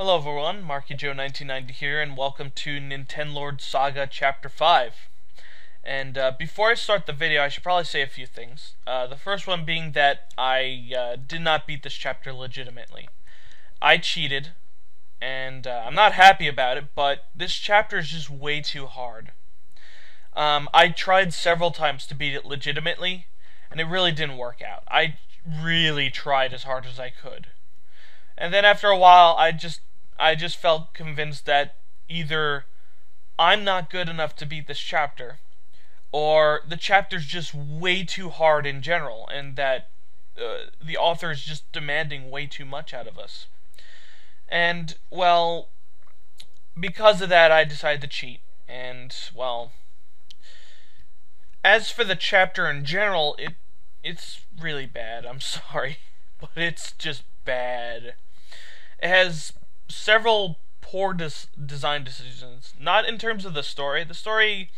Hello everyone, MarkyJoe1990 here, and welcome to Nintenlord Saga Chapter 5. And before I start the video, I should probably say a few things. The first one being that I did not beat this chapter legitimately. I cheated, and I'm not happy about it, but this chapter is just way too hard. I tried several times to beat it legitimately, and it really didn't work out. I really tried as hard as I could. And then after a while, I just felt convinced that either I'm not good enough to beat this chapter, or the chapter's just way too hard in general, and that the author is just demanding way too much out of us. And, well, because of that, I decided to cheat. And, well, as for the chapter in general, it's really bad. I'm sorry, but it's just bad. It has several poor design decisions. Not in terms of the story. The story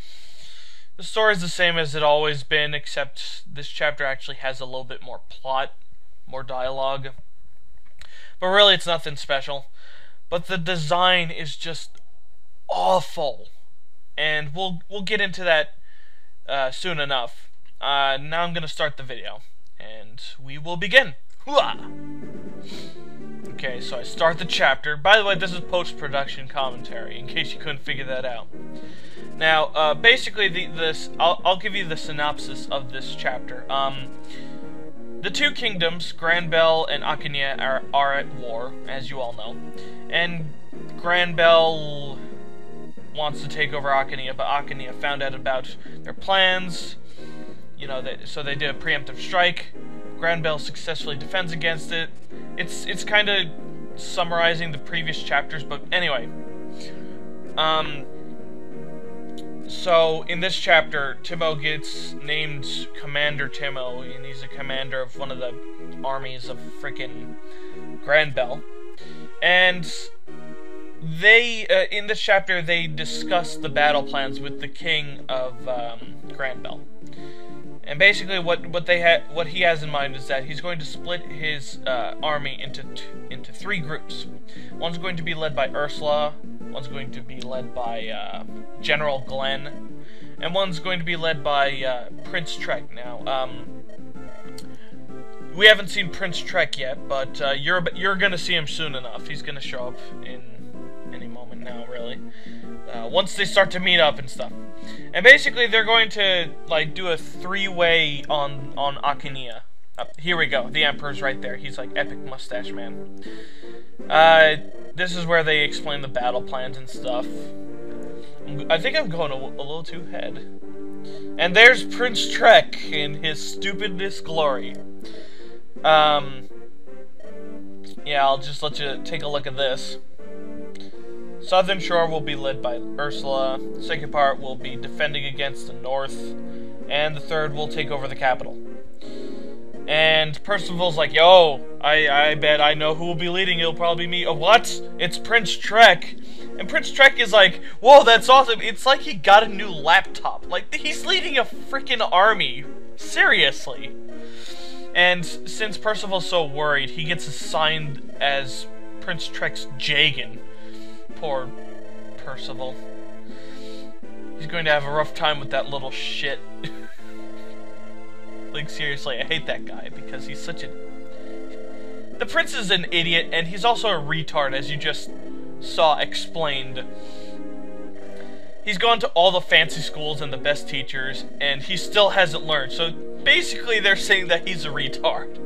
is the same as it always been, except this chapter actually has a little bit more plot, more dialogue. But really, it's nothing special. But the design is just awful, and we'll get into that soon enough. Now I'm gonna start the video, and we will begin. Okay, so I start the chapter. By the way, this is post-production commentary, in case you couldn't figure that out. Now, basically, I'll give you the synopsis of this chapter. The two kingdoms, Grand Bell and Akaneia, are at war, as you all know. And Grand Bell wants to take over Akaneia, but Akaneia found out about their plans. You know, so they did a preemptive strike. Grand Bell successfully defends against it. It's kind of summarizing the previous chapters, but anyway. So in this chapter, Timo gets named Commander Timo, and he's a commander of one of the armies of frickin' Grand Bell. And they, in this chapter, they discuss the battle plans with the king of Grand Bell. And basically, what he has in mind is that he's going to split his army into three groups. One's going to be led by Ursula, one's going to be led by General Glenn, and one's going to be led by Prince Trek. Now, we haven't seen Prince Trek yet, but you're gonna see him soon enough. He's gonna show up in any moment now, really. Once they start to meet up and stuff. And basically, they're going to, like, do a three-way on Akaneia. Here we go. The Emperor's right there. He's, like, epic mustache man. This is where they explain the battle plans and stuff. I think I'm going a little too ahead. And there's Prince Trek in his stupidness glory. Yeah, I'll just let you take a look at this. Southern Shore will be led by Ursula, the second part will be defending against the north, and the third will take over the capital. And Percival's like, yo, I bet I know who will be leading, it'll probably be me. Oh, what? It's Prince Trek! And Prince Trek is like, whoa, that's awesome, it's like he got a new laptop. Like, he's leading a freaking army. Seriously. And since Percival's so worried, he gets assigned as Prince Trek's Jagan. Poor Percival. He's going to have a rough time with that little shit. Like, seriously, I hate that guy because he's such a... The prince is an idiot, and he's also a retard, as you just saw explained. He's gone to all the fancy schools and the best teachers, and he still hasn't learned. So, basically, they're saying that he's a retard.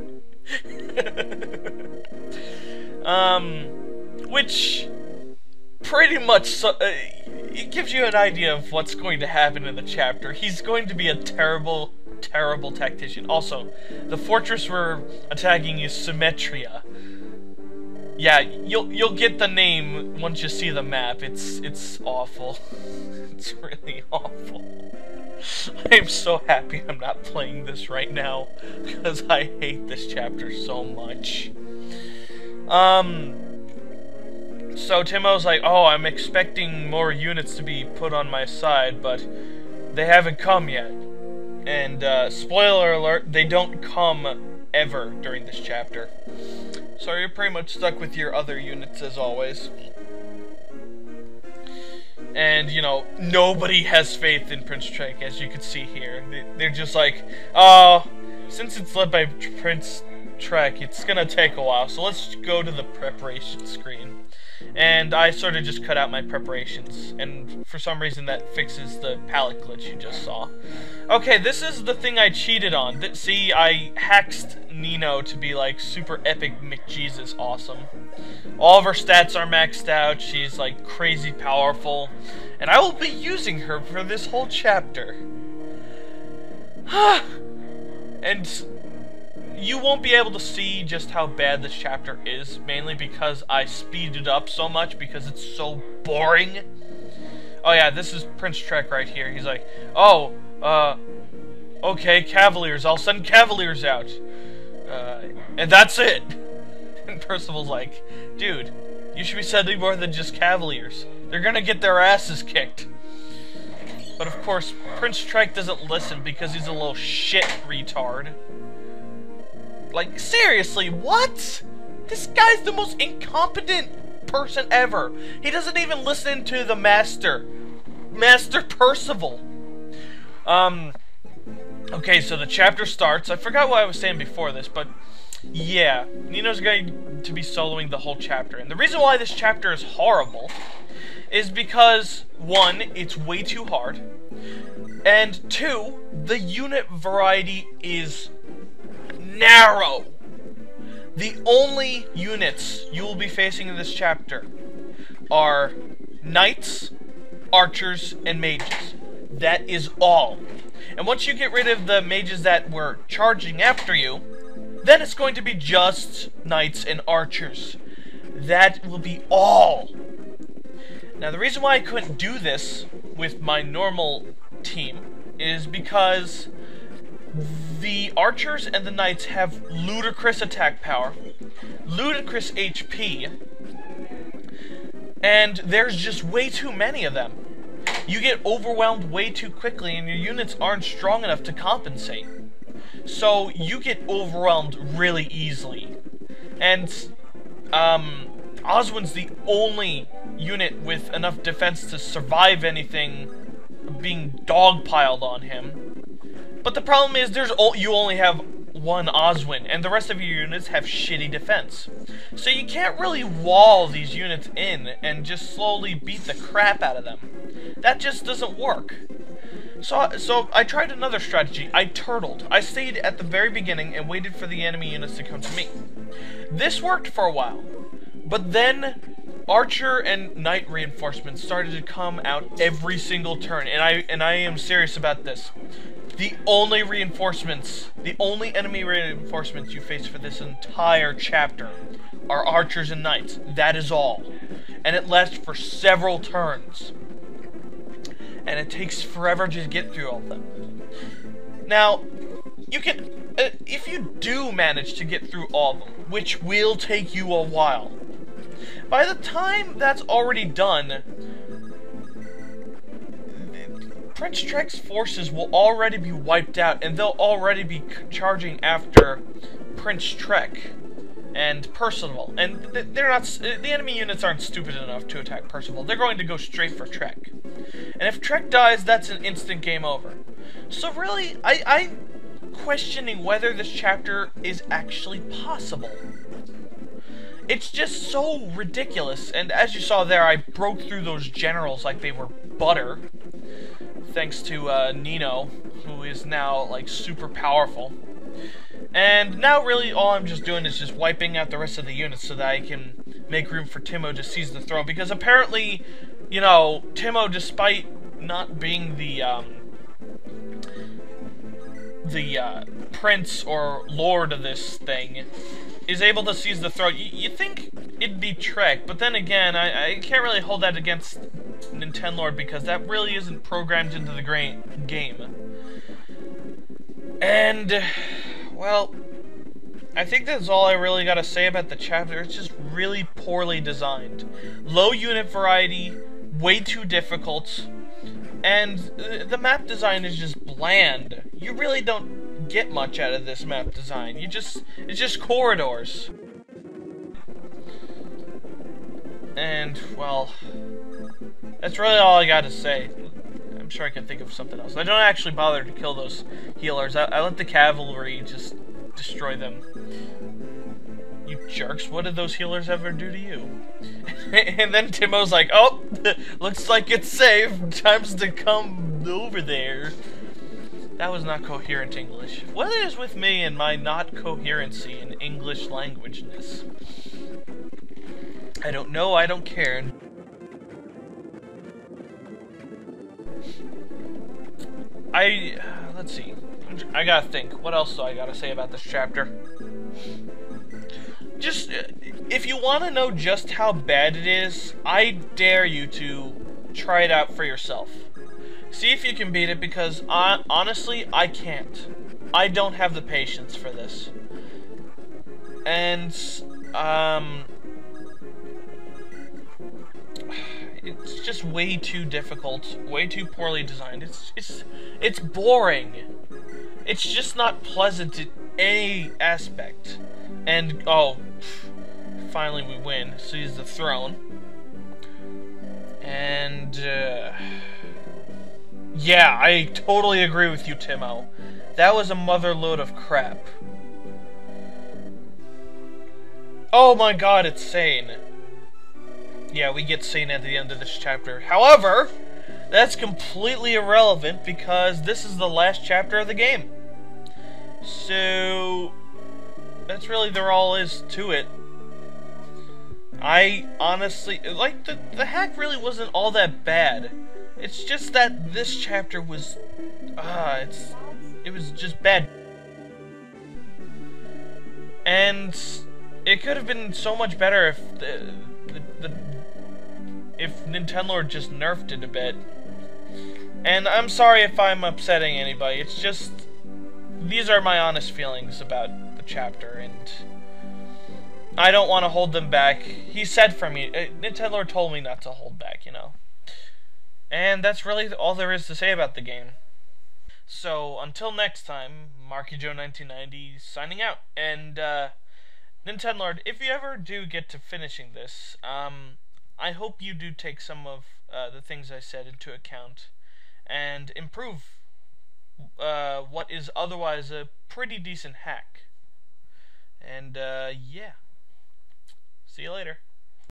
Which... pretty much, it gives you an idea of what's going to happen in the chapter. He's going to be a terrible, terrible tactician. Also, the fortress we're attacking is Symmetria. Yeah, you'll get the name once you see the map. It's awful. It's really awful. I am so happy I'm not playing this right now because I hate this chapter so much. So Timo's like, oh, I'm expecting more units to be put on my side, but they haven't come yet. And spoiler alert, they don't come ever during this chapter. So you're pretty much stuck with your other units as always. And, you know, nobody has faith in Prince Trek, as you can see here. They're just like, oh, since it's led by Prince Trek, it's gonna take a while, so let's go to the preparation screen. And I sort of just cut out my preparations, and for some reason that fixes the palette glitch you just saw. Okay, this is the thing I cheated on. See, I hacked Nino to be like super epic McJesus awesome. All of her stats are maxed out, she's like crazy powerful, and I will be using her for this whole chapter. And you won't be able to see just how bad this chapter is, mainly because I speeded up so much because it's so boring. Oh yeah, this is Prince Trek right here. He's like, oh, okay, Cavaliers, I'll send Cavaliers out. And that's it. And Percival's like, dude, you should be sending more than just Cavaliers. They're gonna get their asses kicked. But of course, Prince Trek doesn't listen because he's a little shit retard. Like, seriously, what? This guy's the most incompetent person ever. He doesn't even listen to the master. Master Percival. Okay, so the chapter starts. I forgot what I was saying before this, but yeah, Nino's going to be soloing the whole chapter. And the reason why this chapter is horrible is because, one, it's way too hard, and two, the unit variety is narrow. The only units you will be facing in this chapter are knights, archers, and mages. That is all. And once you get rid of the mages that were charging after you, then it's going to be just knights and archers. That will be all. Now, the reason why I couldn't do this with my normal team is because the archers and the knights have ludicrous attack power, ludicrous HP, and there's just way too many of them. You get overwhelmed way too quickly and your units aren't strong enough to compensate. So you get overwhelmed really easily. And Oswin's the only unit with enough defense to survive anything being dogpiled on him. But the problem is you only have one Oswin, and the rest of your units have shitty defense. So you can't really wall these units in and just slowly beat the crap out of them. That just doesn't work. So I tried another strategy. I turtled. I stayed at the very beginning and waited for the enemy units to come to me. This worked for a while, but then archer and knight reinforcements started to come out every single turn, and I am serious about this. The only enemy reinforcements you face for this entire chapter are archers and knights. That is all. And it lasts for several turns. And it takes forever to get through all of them. Now, you can, if you do manage to get through all of them, which will take you a while, by the time that's already done, Prince Trek's forces will already be wiped out, and they'll already be charging after Prince Trek and Percival. And the enemy units aren't stupid enough to attack Percival. They're going to go straight for Trek. And if Trek dies, that's an instant game over. So really, I'm questioning whether this chapter is actually possible. It's just so ridiculous, and as you saw there, I broke through those generals like they were butter, thanks to Nino, who is now like super powerful. And now really all I'm just doing is just wiping out the rest of the units so that I can make room for Timo to seize the throne, because apparently, you know, Timo, despite not being the prince or lord of this thing, is able to seize the throne. You think it'd be Trek, but then again, I can't really hold that against Nintenlord because that really isn't programmed into the game. And, well, I think that's all I really gotta say about the chapter. It's just really poorly designed. Low unit variety, way too difficult, and the map design is just bland. You really don't get much out of this map design. It's just corridors. And, well, that's really all I got to say. I'm sure I can think of something else. I don't actually bother to kill those healers. I let the cavalry just destroy them. You jerks, what did those healers ever do to you? And then Timo's like, oh, looks like it's safe. Time's to come over there. That was not coherent English. What is with me and my not coherency in English languageness? I don't know, I don't care. Let's see. I gotta think. What else do I gotta say about this chapter? Just, if you want to know just how bad it is, I dare you to try it out for yourself. See if you can beat it, because honestly, I can't. I don't have the patience for this. And, it's just way too difficult, way too poorly designed. It's boring. It's just not pleasant in any aspect. And oh, finally we win. Seize the throne. And yeah, I totally agree with you, Timo. That was a mother load of crap. Oh my God, it's sane. Yeah, we get seen at the end of this chapter. However, that's completely irrelevant because this is the last chapter of the game. So, that's really there all is to it. I honestly, like, the hack really wasn't all that bad. It's just that this chapter was, it was just bad. And it could have been so much better if if Nintenlord just nerfed it a bit. And I'm sorry if I'm upsetting anybody, it's just, these are my honest feelings about the chapter, and I don't want to hold them back. He said for me, Nintenlord told me not to hold back, you know. And that's really all there is to say about the game. So, until next time, MarkyJoe1990 signing out, and Nintenlord, if you ever do get to finishing this, I hope you do take some of the things I said into account and improve what is otherwise a pretty decent hack. And yeah, see you later.